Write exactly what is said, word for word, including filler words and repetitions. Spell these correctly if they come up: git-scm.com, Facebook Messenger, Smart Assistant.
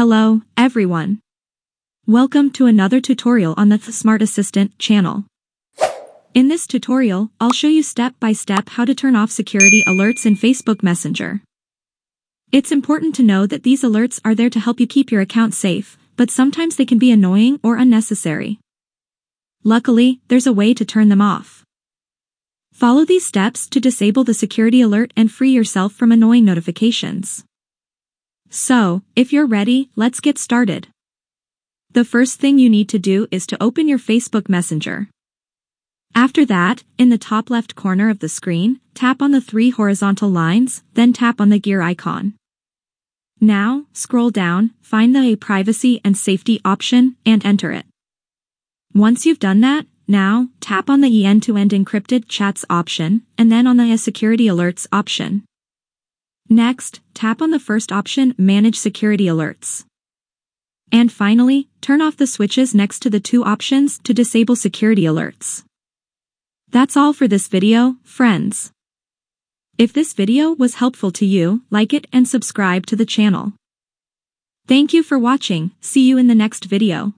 Hello, everyone. Welcome to another tutorial on the Smart Assistant channel. In this tutorial, I'll show you step by step how to turn off security alerts in Facebook Messenger. It's important to know that these alerts are there to help you keep your account safe, but sometimes they can be annoying or unnecessary. Luckily, there's a way to turn them off. Follow these steps to disable the security alert and free yourself from annoying notifications. So, if you're ready, let's get started. The first thing you need to do is to open your Facebook Messenger. After that, in the top left corner of the screen, tap on the three horizontal lines, then tap on the gear icon. Now, scroll down, find the Privacy and Safety option, and enter it. Once you've done that, now, tap on the End-to-End Encrypted Chats option, and then on the Security Alerts option. Next, tap on the first option, Manage Security Alerts. And finally, turn off the switches next to the two options to disable security alerts. That's all for this video, friends. If this video was helpful to you, like it and subscribe to the channel. Thank you for watching, see you in the next video.